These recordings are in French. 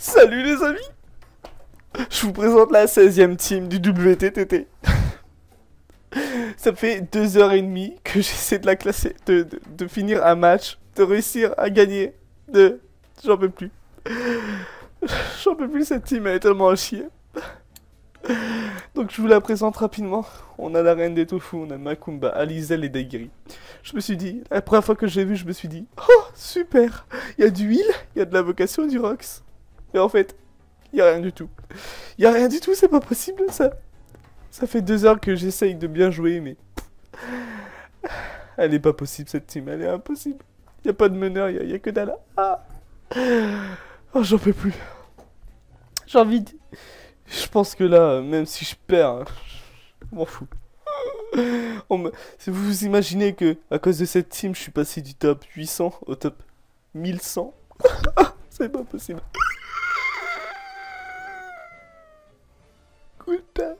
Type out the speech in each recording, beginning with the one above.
Salut les amis, je vous présente la 16e team du WTTT. Ça fait 2h30 que j'essaie de la classer, de finir un match, de réussir à gagner. J'en peux plus. J'en peux plus, cette team, elle est tellement à chier. Donc je vous la présente rapidement. On a la reine des tofu, on a Makumba, Alizel et Daigiri. Je me suis dit, la première fois que j'ai vu, je me suis dit, oh super, il y a du heal, il y a de la vocation, du Nox. Et en fait, il n'y a rien du tout. Il n'y a rien du tout, c'est pas possible ça. Ça fait 2 heures que j'essaye de bien jouer, mais... Elle est pas possible cette team, elle est impossible. Il n'y a pas de meneur, il n'y a que dalle. Ah. Oh, j'en peux plus. J'ai envie de... Je pense que là, même si je perds, je m'en fous. Si vous vous imaginez que, à cause de cette team, je suis passé du top 800 au top 1100. C'est pas possible. Goulter.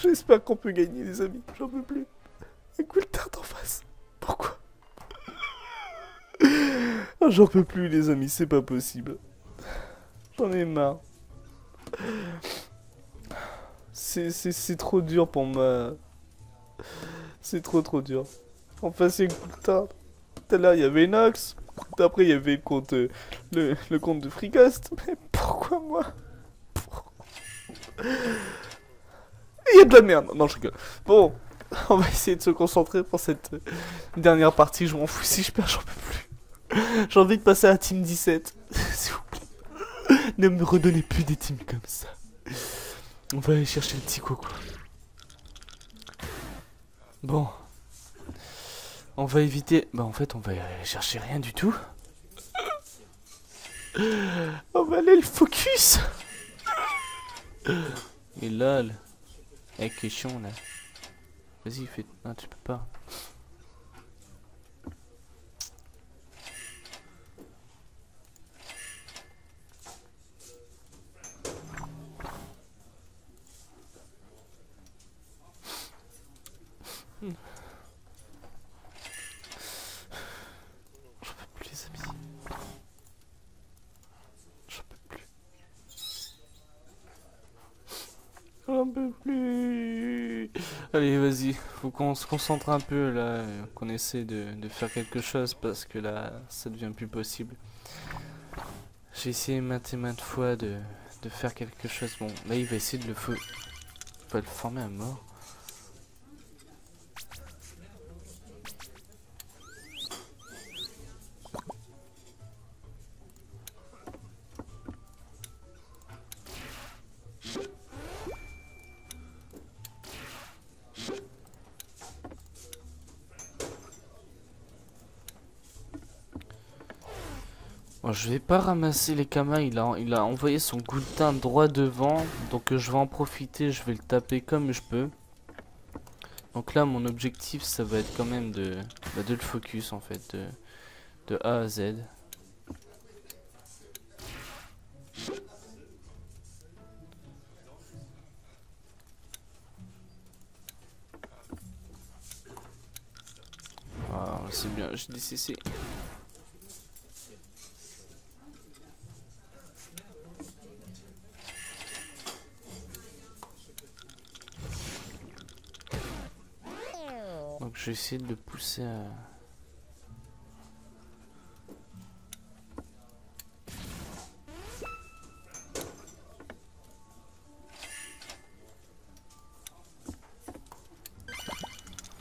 J'espère qu'on peut gagner, les amis. J'en peux plus. Et Goulter en face. Pourquoi? J'en peux plus, les amis. C'est pas possible. J'en ai marre. C'est trop dur pour moi. C'est trop dur. En face, c'est Goulter. Tout à l'heure, il y avait Nox. Après, il y avait le compte de Fricost. Mais pourquoi moi? Il y a de la merde. Non, je rigole. Bon, on va essayer de se concentrer pour cette dernière partie. Je m'en fous si je perds, j'en peux plus. J'ai envie de passer à Team 17. S'il vous plaît. Ne me redonnez plus des teams comme ça. On va aller chercher le petit coco. Bon. On va éviter... Bah en fait on va aller chercher rien du tout. On va aller le focus. Et lol. Eh que chiant là. Vas-y fais... Non tu peux pas. J'en peux plus. Allez, vas-y, faut qu'on se concentre un peu là, qu'on essaie de faire quelque chose parce que là, ça devient plus possible. J'ai essayé maintes et maintes fois de faire quelque chose. Bon, là, il va essayer de le feu. Pas le former à mort. Bon, je vais pas ramasser les kamas, il a envoyé son Goulter droit devant, donc je vais en profiter, je vais le taper comme je peux. Donc là mon objectif ça va être quand même de le focus en fait, de A à Z. Wow, c'est bien, j'ai des CC. Je vais essayer de le pousser à...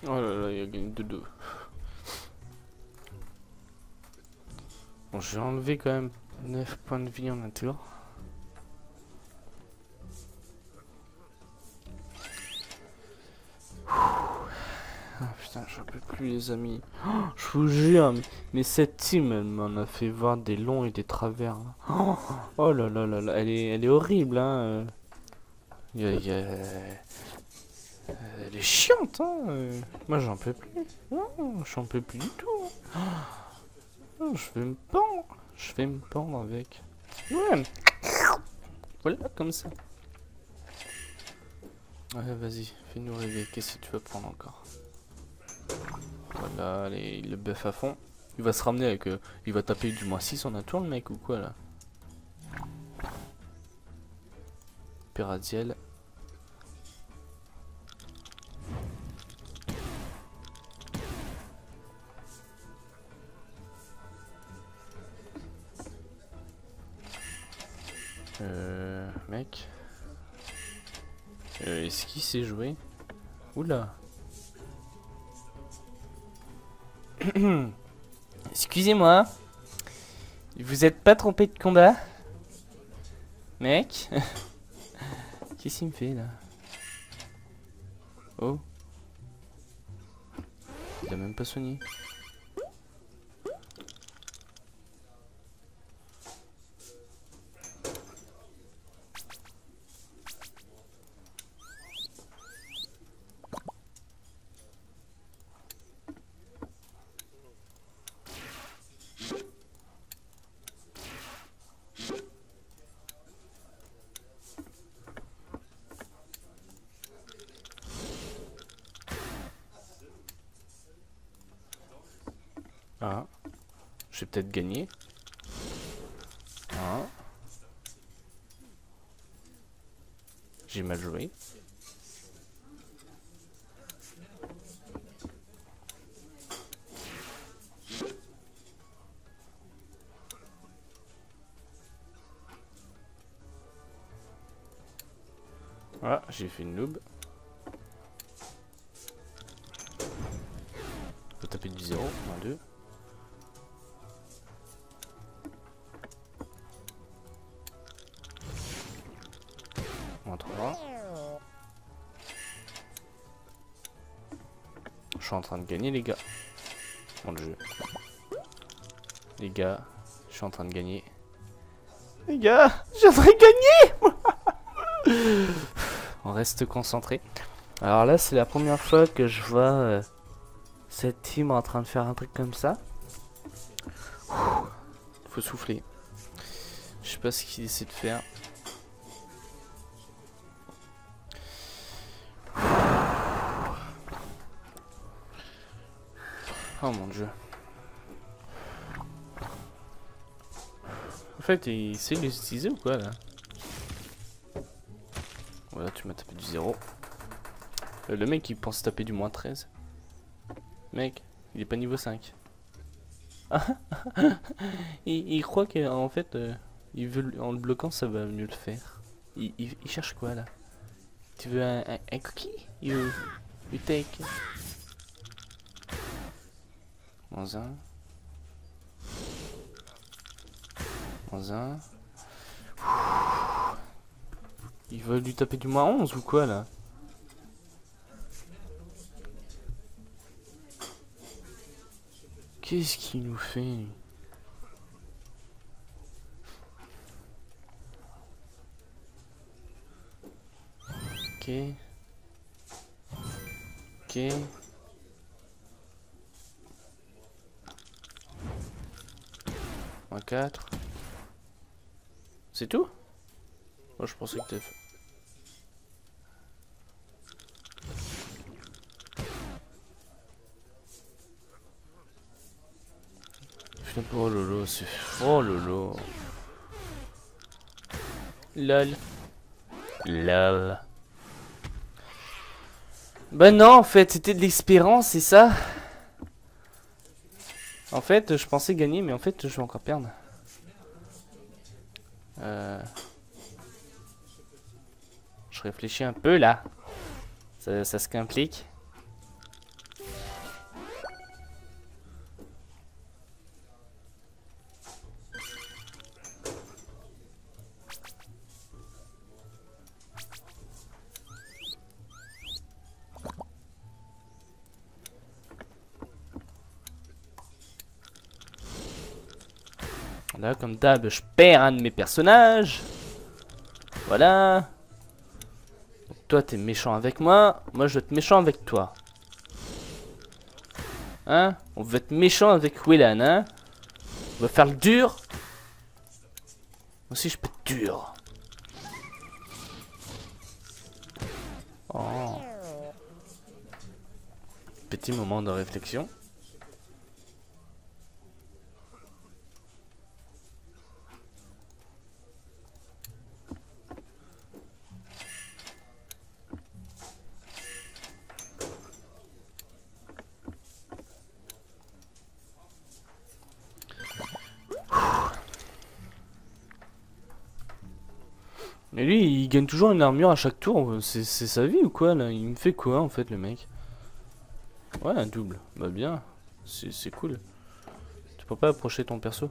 Oh là là, il a gagné 2-2. Bon, j'ai enlevé quand même 9 points de vie en un tour. Putain, j'en peux plus les amis. Oh, je vous jure, mais cette team, elle m'en a fait voir des longs et des travers. Hein. Oh là là là là, elle est horrible. Hein. Elle est chiante. Hein. Moi, j'en peux plus. Oh, j'en peux plus du tout. Oh, je vais me pendre. Je vais me pendre avec. Ouais. Voilà, comme ça. Ouais, vas-y, fais-nous rêver. Qu'est-ce que tu vas prendre encore? Voilà, allez, il le buff à fond. Il va se ramener avec... il va taper du moins 6 en un tour le mec ou quoi là? Péradiel. Mec. Est-ce qu'il s'est joué? Oula. Excusez-moi. Vous êtes pas trompé de combat? Mec. Qu'est-ce qu'il me fait là? Oh. Il a même pas soigné. Ah, j'ai peut-être gagné. Ah. J'ai mal joué. Ah, j'ai fait une noob. On peut taper du 0, moins 2. Je suis en train de gagner les gars. Bon le jeu. Les gars, je suis en train de gagner. Les gars, j'aimerais gagner. On reste concentré. Alors là c'est la première fois que je vois cette team en train de faire un truc comme ça. Ouh, faut souffler. Je sais pas ce qu'il essaie de faire. Oh mon dieu. En fait, il sait les utiliser ou quoi là? Voilà, tu m'as tapé du 0. Le mec il pense taper du moins 13. Mec, il est pas niveau 5. il croit qu'en fait, il veut, en le bloquant ça va mieux le faire. Il cherche quoi là? Tu veux un cookie? You take. Moins 1. Ils veulent lui taper du moins 11 ou quoi là? Qu'est-ce qu'il nous fait? Ok. Moins 4. C'est tout? Moi oh, je pensais que t'avais fait. Oh lolo, c'est. Oh lolo. Lol. Bah non, en fait, c'était de l'espérance, c'est ça? En fait, je pensais gagner, mais en fait, je vais encore perdre. Je réfléchis un peu, là. Ça se complique. Là, comme d'hab, je perds un de mes personnages. Voilà. Donc, toi, t'es méchant avec moi. Moi, je vais être méchant avec toi. Hein? On veut être méchant avec Willan, hein? On va faire le dur. Moi aussi, je peux être dur. Oh. Petit moment de réflexion. Et lui, il gagne toujours une armure à chaque tour. C'est sa vie ou quoi, là? Il me fait quoi, en fait, le mec? Ouais, un double. Bah bien. C'est cool. Tu peux pas approcher ton perso?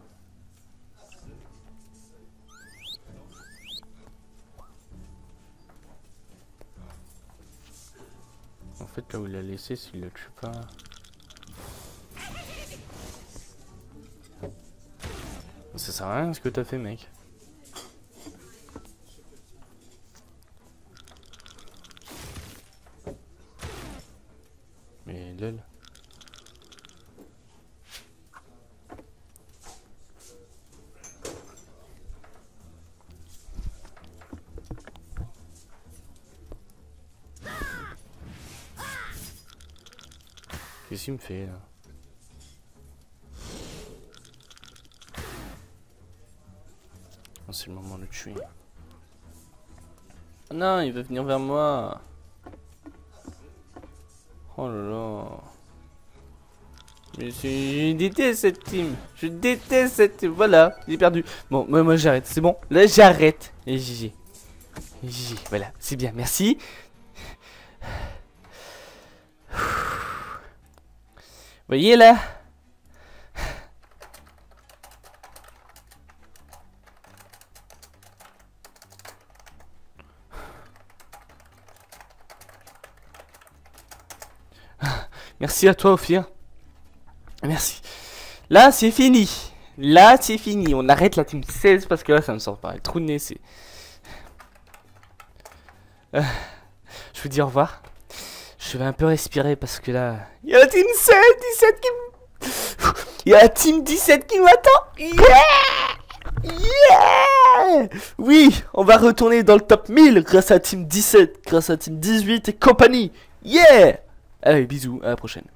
En fait, là où il l'a laissé, s'il le tue pas... Ça sert à rien ce que t'as fait, mec. Mais lol. Qu'est-ce qu'il me fait là? C'est le moment de tuer. Ah non, il veut venir vers moi. Oh là là. Mais je déteste cette team. Je déteste cette team. Voilà, j'ai perdu. Bon, moi j'arrête. C'est bon. Là j'arrête. Et GG. GG. Voilà, c'est bien. Merci. Vous voyez là? Merci à toi, Ophir. Merci. Là, c'est fini. Là, c'est fini. On arrête la team 16 parce que là, ça me sort pas. Le trou de nez, c'est... Je vous dis au revoir. Je vais un peu respirer parce que là... Il y a la team 17 qui... Il y a la team 17 qui m'attend. Yeah! Yeah! Oui, on va retourner dans le top 1000 grâce à la team 17, grâce à la team 18 et compagnie. Yeah! Allez, bisous, à la prochaine.